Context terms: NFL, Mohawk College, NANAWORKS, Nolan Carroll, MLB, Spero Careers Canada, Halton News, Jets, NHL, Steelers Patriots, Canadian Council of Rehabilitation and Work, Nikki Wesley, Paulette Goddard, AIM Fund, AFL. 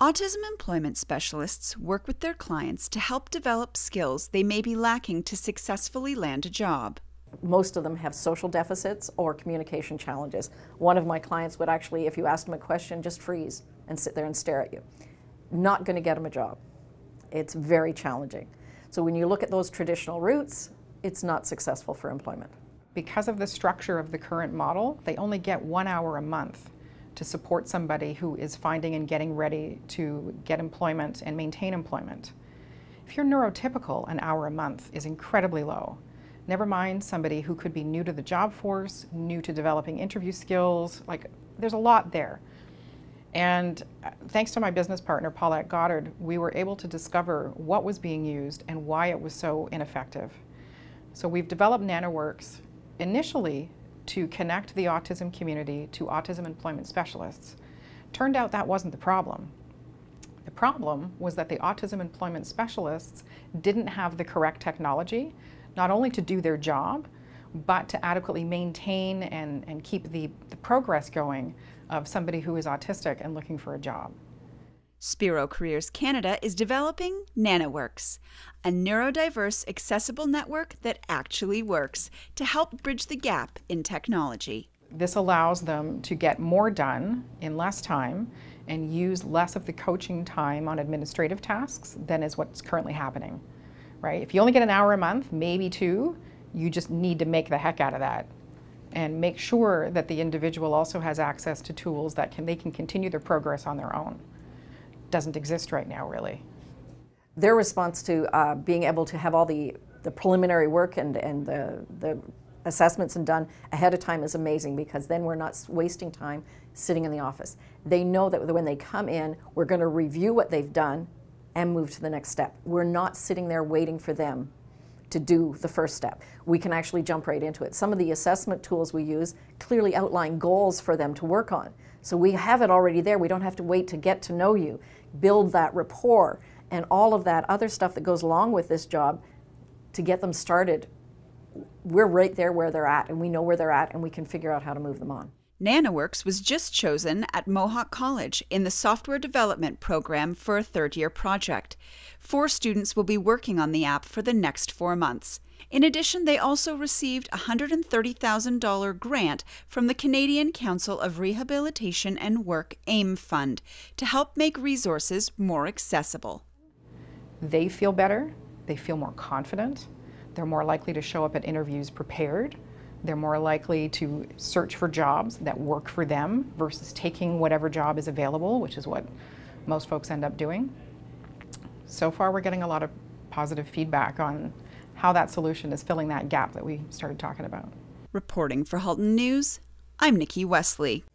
Autism employment specialists work with their clients to help develop skills they may be lacking to successfully land a job. Most of them have social deficits or communication challenges. One of my clients would actually, if you asked them a question, just freeze and sit there and stare at you. Not going to get them a job. It's very challenging. So when you look at those traditional routes, it's not successful for employment. Because of the structure of the current model, they only get 1 hour a month to support somebody who is finding and getting ready to get employment and maintain employment. If you're neurotypical, an hour a month is incredibly low. Never mind somebody who could be new to the job force, new to developing interview skills, like there's a lot there. And thanks to my business partner, Paulette Goddard, we were able to discover what was being used and why it was so ineffective. So we've developed NANAWORKS initially to connect the autism community to autism employment specialists. Turned out that wasn't the problem. The problem was that the autism employment specialists didn't have the correct technology, not only to do their job, but to adequately maintain and keep the progress going of somebody who is autistic and looking for a job. Spero Careers Canada is developing NANAWORKS, a neurodiverse accessible network that actually works to help bridge the gap in technology. This allows them to get more done in less time and use less of the coaching time on administrative tasks than is what's currently happening, right? If you only get an hour a month, maybe two, you just need to make the heck out of that and make sure that the individual also has access to tools that they can continue their progress on their own. Doesn't exist right now, really. Their response to being able to have all the preliminary work and the assessments and done ahead of time is amazing, because then we're not wasting time sitting in the office. They know that when they come in, we're going to review what they've done and move to the next step. We're not sitting there waiting for them to do the first step. We can actually jump right into it. Some of the assessment tools we use clearly outline goals for them to work on. So we have it already there. We don't have to wait to get to know you, build that rapport, and all of that other stuff that goes along with this job to get them started. We're right there where they're at, and we know where they're at, and we can figure out how to move them on. NANAWORKS was just chosen at Mohawk College in the software development program for a third-year project. 4 students will be working on the app for the next 4 months. In addition, they also received a $130,000 grant from the Canadian Council of Rehabilitation and Work AIM Fund to help make resources more accessible. They feel better, they feel more confident, they're more likely to show up at interviews prepared. They're more likely to search for jobs that work for them versus taking whatever job is available, which is what most folks end up doing. So far, we're getting a lot of positive feedback on how that solution is filling that gap that we started talking about. Reporting for Halton News, I'm Nikki Wesley.